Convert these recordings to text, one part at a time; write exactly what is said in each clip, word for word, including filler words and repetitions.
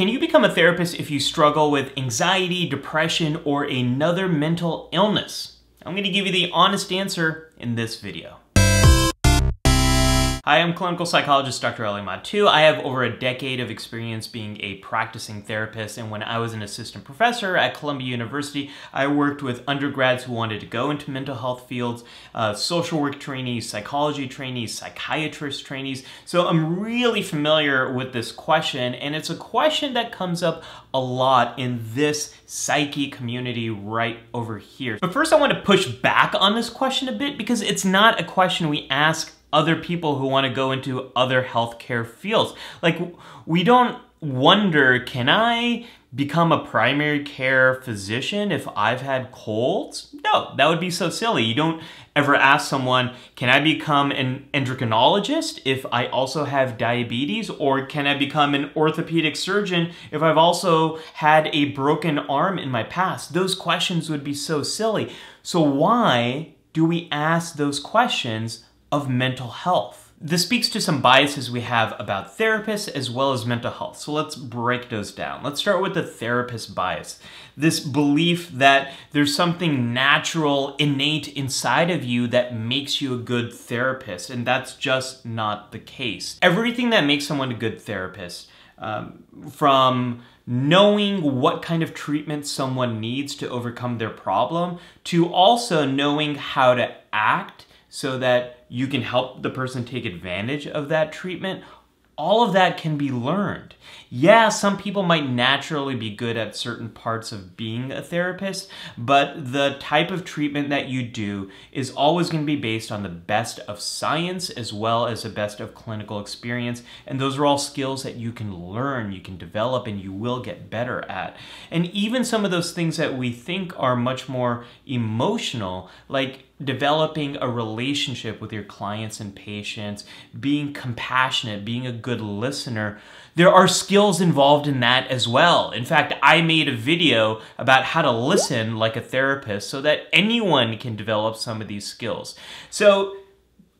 Can you become a therapist if you struggle with anxiety, depression, or another mental illness? I'm going to give you the honest answer in this video. Hi, I'm clinical psychologist Doctor Ali Mattu. I have over a decade of experience being a practicing therapist, and when I was an assistant professor at Columbia University, I worked with undergrads who wanted to go into mental health fields, uh, social work trainees, psychology trainees, psychiatrist trainees. So I'm really familiar with this question, and it's a question that comes up a lot in this psyche community right over here. But first I want to push back on this question a bit because it's not a question we ask other people who want to go into other healthcare fields. Like, we don't wonder, can I become a primary care physician if I've had colds? No, that would be so silly. You don't ever ask someone, can I become an endocrinologist if I also have diabetes? Or can I become an orthopedic surgeon if I've also had a broken arm in my past? Those questions would be so silly. So why do we ask those questions of mental health? This speaks to some biases we have about therapists as well as mental health. So let's break those down. Let's start with the therapist bias. This belief that there's something natural, innate inside of you that makes you a good therapist, and that's just not the case. Everything that makes someone a good therapist, um, from knowing what kind of treatment someone needs to overcome their problem, to also knowing how to act so that you can help the person take advantage of that treatment, all of that can be learned. Yeah, some people might naturally be good at certain parts of being a therapist, but the type of treatment that you do is always going to be based on the best of science as well as the best of clinical experience. And those are all skills that you can learn, you can develop, and you will get better at. And even some of those things that we think are much more emotional, like developing a relationship with your clients and patients, being compassionate, being a good listener, there are skills involved in that as well. In fact, I made a video about how to listen like a therapist so that anyone can develop some of these skills. So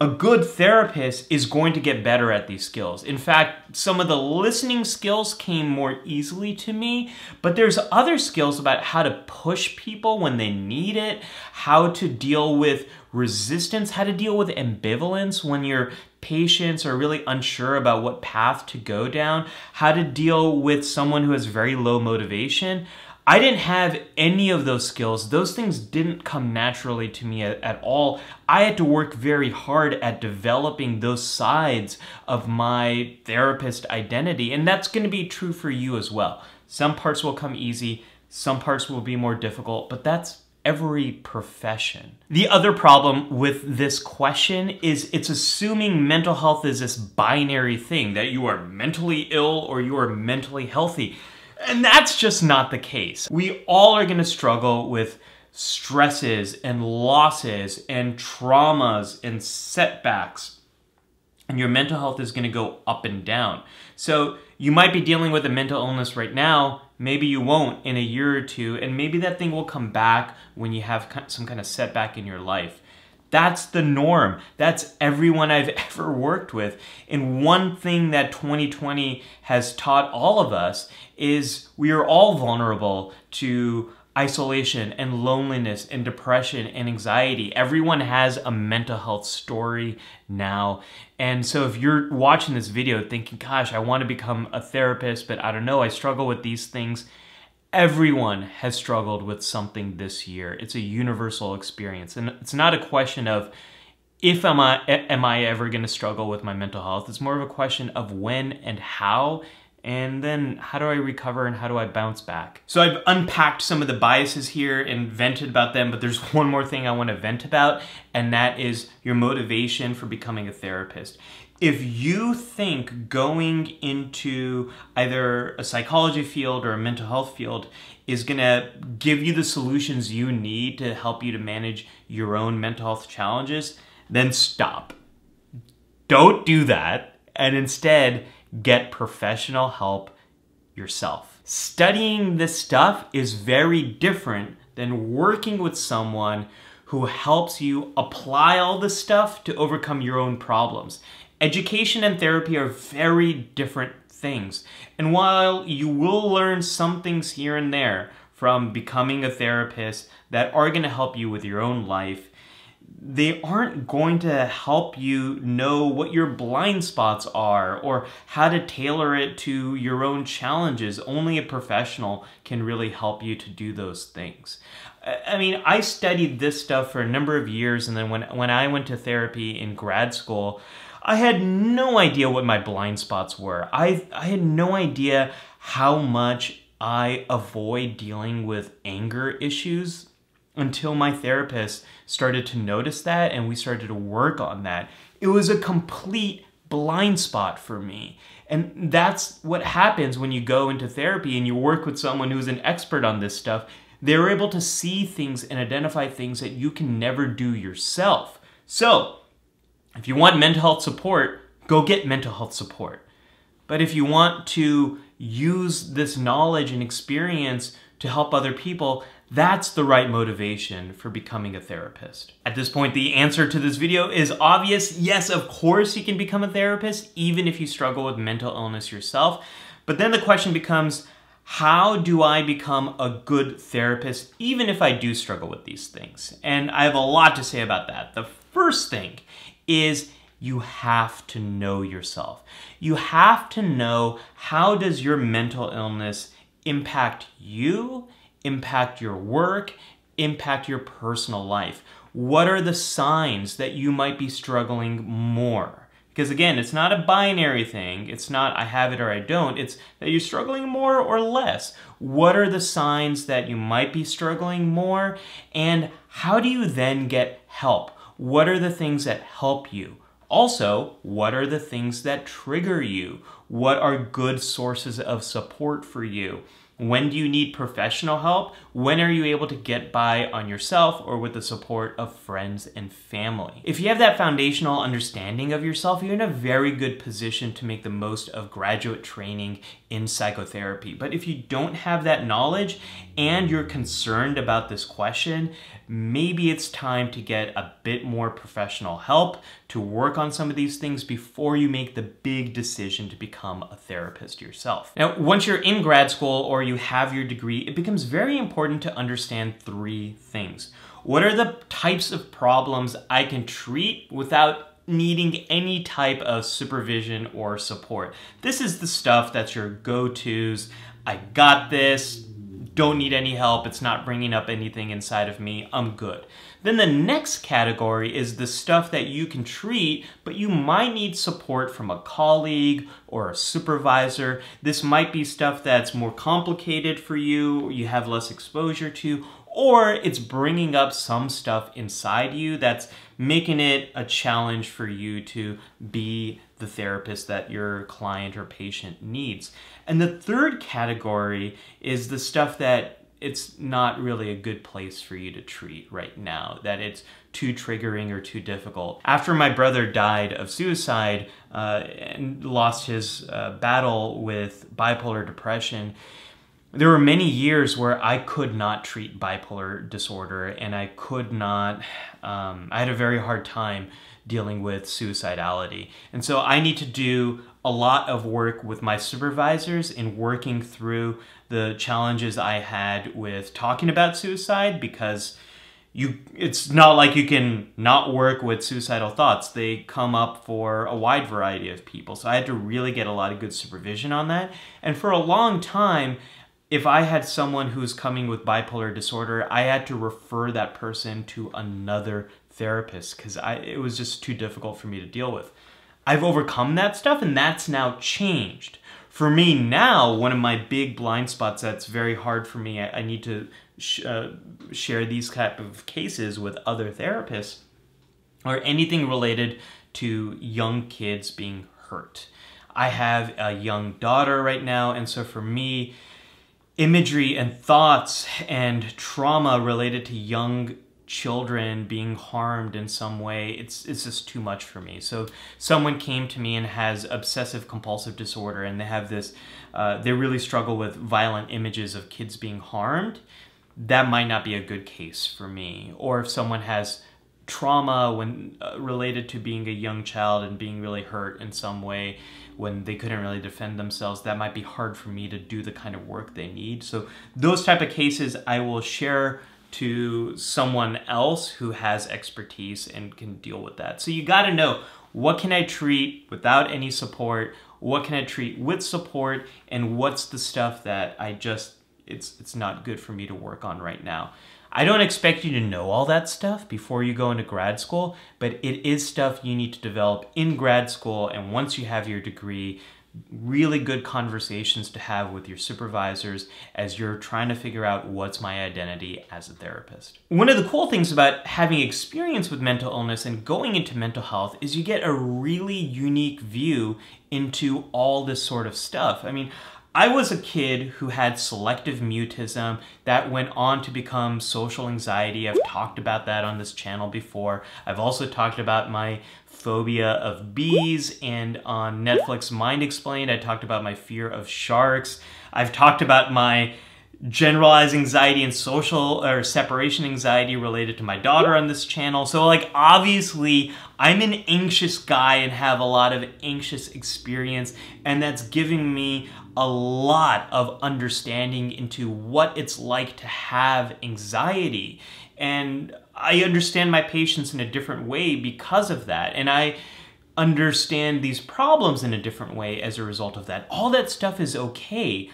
a good therapist is going to get better at these skills. In fact, some of the listening skills came more easily to me, but there's other skills about how to push people when they need it, how to deal with resistance, how to deal with ambivalence when your patients are really unsure about what path to go down, how to deal with someone who has very low motivation. I didn't have any of those skills. Those things didn't come naturally to me at, at all. I had to work very hard at developing those sides of my therapist identity, and that's going to be true for you as well. Some parts will come easy, some parts will be more difficult, but that's every profession. The other problem with this question is it's assuming mental health is this binary thing, that you are mentally ill or you are mentally healthy. And that's just not the case. We all are gonna struggle with stresses and losses and traumas and setbacks. And your mental health is gonna go up and down. So you might be dealing with a mental illness right now, maybe you won't in a year or two, and maybe that thing will come back when you have some kind of setback in your life. That's the norm. That's everyone I've ever worked with. And one thing that twenty twenty has taught all of us is we are all vulnerable to isolation and loneliness and depression and anxiety. Everyone has a mental health story now. And so if you're watching this video thinking, gosh, I want to become a therapist, but I don't know, I struggle with these things. Everyone has struggled with something this year. It's a universal experience. And it's not a question of if am I, am I ever going to struggle with my mental health. It's more of a question of when and how, and then how do I recover and how do I bounce back? So I've unpacked some of the biases here and vented about them, but there's one more thing I want to vent about, and that is your motivation for becoming a therapist. If you think going into either a psychology field or a mental health field is gonna give you the solutions you need to help you to manage your own mental health challenges, then stop. Don't do that, and instead get professional help yourself. Studying this stuff is very different than working with someone who helps you apply all this stuff to overcome your own problems. Education and therapy are very different things. And while you will learn some things here and there from becoming a therapist that are going to help you with your own life, they aren't going to help you know what your blind spots are or how to tailor it to your own challenges. Only a professional can really help you to do those things. I mean, I studied this stuff for a number of years, and then when, when I went to therapy in grad school, I had no idea what my blind spots were. I, I had no idea how much I avoid dealing with anger issues until my therapist started to notice that and we started to work on that. It was a complete blind spot for me. And that's what happens when you go into therapy and you work with someone who's an expert on this stuff. They're able to see things and identify things that you can never do yourself. So, if you want mental health support, go get mental health support. But if you want to use this knowledge and experience to help other people, that's the right motivation for becoming a therapist. At this point, the answer to this video is obvious. Yes, of course you can become a therapist, even if you struggle with mental illness yourself. But then the question becomes, how do I become a good therapist, even if I do struggle with these things? And I have a lot to say about that. The first thing is you have to know yourself. You have to know, how does your mental illness impact you, impact your work, impact your personal life? What are the signs that you might be struggling more? Because again, it's not a binary thing. It's not I have it or I don't. It's that you're struggling more or less. What are the signs that you might be struggling more? And how do you then get help? What are the things that help you? Also, what are the things that trigger you? What are good sources of support for you? When do you need professional help? When are you able to get by on yourself or with the support of friends and family? If you have that foundational understanding of yourself, you're in a very good position to make the most of graduate training in psychotherapy. But if you don't have that knowledge and you're concerned about this question, maybe it's time to get a bit more professional help to work on some of these things before you make the big decision to become a therapist yourself. Now, once you're in grad school or you have your degree, it becomes very important to understand three things. What are the types of problems I can treat without needing any type of supervision or support? This is the stuff that's your go-tos. I got this. Don't need any help. It's not bringing up anything inside of me. I'm good. Then the next category is the stuff that you can treat, but you might need support from a colleague or a supervisor. This might be stuff that's more complicated for you, you have less exposure to, or it's bringing up some stuff inside you that's making it a challenge for you to be the therapist that your client or patient needs. And the third category is the stuff that it's not really a good place for you to treat right now, that it's too triggering or too difficult. After my brother died of suicide uh, and lost his uh, battle with bipolar depression, there were many years where I could not treat bipolar disorder, and I could not, um, I had a very hard time dealing with suicidality. And so I need to do a lot of work with my supervisors in working through the challenges I had with talking about suicide, because you it's not like you can not work with suicidal thoughts. They come up for a wide variety of people. So I had to really get a lot of good supervision on that. And for a long time, if I had someone who's coming with bipolar disorder, I had to refer that person to another therapist because I it was just too difficult for me to deal with. I've overcome that stuff, and that's now changed. For me now, one of my big blind spots that's very hard for me, I, I need to sh uh, share these type of cases with other therapists, or anything related to young kids being hurt. I have a young daughter right now, and so for me, imagery and thoughts and trauma related to young children being harmed in some way, it's, it's just too much for me. So someone came to me and has obsessive compulsive disorder, and they have this, uh, they really struggle with violent images of kids being harmed. That might not be a good case for me. Or if someone has trauma when uh, related to being a young child and being really hurt in some way when they couldn't really defend themselves, that might be hard for me to do the kind of work they need. So those type of cases I will share to someone else who has expertise and can deal with that. So you gotta know, what can I treat without any support? What can I treat with support? And what's the stuff that I just, it's, it's not good for me to work on right now? I don't expect you to know all that stuff before you go into grad school, but it is stuff you need to develop in grad school. And once you have your degree, really good conversations to have with your supervisors as you're trying to figure out what's my identity as a therapist. One of the cool things about having experience with mental illness and going into mental health is you get a really unique view into all this sort of stuff. I mean, I was a kid who had selective mutism that went on to become social anxiety. I've talked about that on this channel before. I've also talked about my phobia of bees, and on Netflix Mind Explained, I talked about my fear of sharks. I've talked about my generalized anxiety and social or separation anxiety related to my daughter on this channel. So like, obviously I'm an anxious guy and have a lot of anxious experience, and that's giving me a lot of understanding into what it's like to have anxiety. And I understand my patients in a different way because of that. And I understand these problems in a different way as a result of that. All that stuff is okay.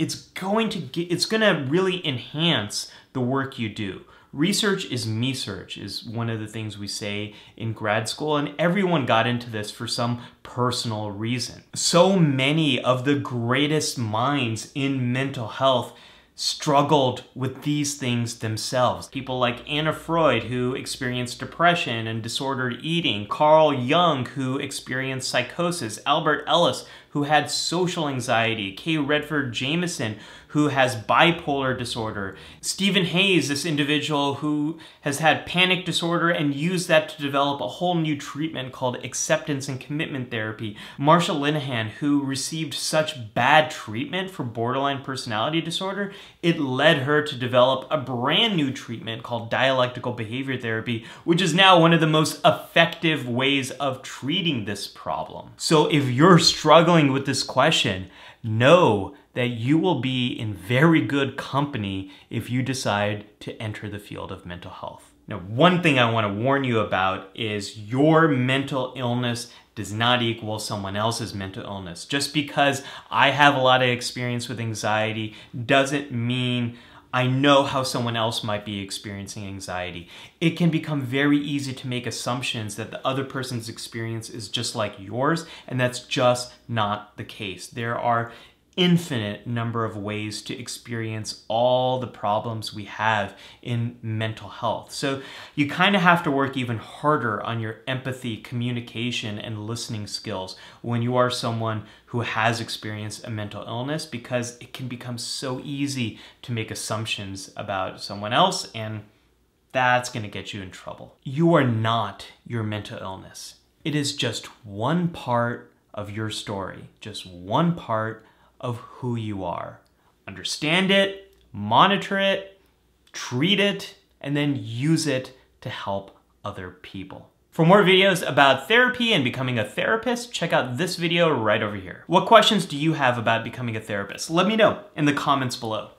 It's going to get, it's going to really enhance the work you do. Research is me-search is one of the things we say in grad school, and everyone got into this for some personal reason. So many of the greatest minds in mental health struggled with these things themselves. People like Anna Freud, who experienced depression and disordered eating, Carl Jung, who experienced psychosis, Albert Ellis, who had social anxiety, Kay Redfield Jamison, who has bipolar disorder, Stephen Hayes, this individual who has had panic disorder and used that to develop a whole new treatment called acceptance and commitment therapy, Marsha Linehan, who received such bad treatment for borderline personality disorder, it led her to develop a brand new treatment called dialectical behavior therapy, which is now one of the most effective ways of treating this problem. So if you're struggling with this question, know that you will be in very good company if you decide to enter the field of mental health. Now, one thing I want to warn you about is your mental illness does not equal someone else's mental illness. Just because I have a lot of experience with anxiety doesn't mean I know how someone else might be experiencing anxiety. It can become very easy to make assumptions that the other person's experience is just like yours, and that's just not the case. There are infinite number of ways to experience all the problems we have in mental health. So you kind of have to work even harder on your empathy, communication, and listening skills when you are someone who has experienced a mental illness, because it can become so easy to make assumptions about someone else, and that's going to get you in trouble. You are not your mental illness. It is just one part of your story, just one part of who you are. Understand it, monitor it, treat it, and then use it to help other people. For more videos about therapy and becoming a therapist, check out this video right over here. What questions do you have about becoming a therapist? Let me know in the comments below.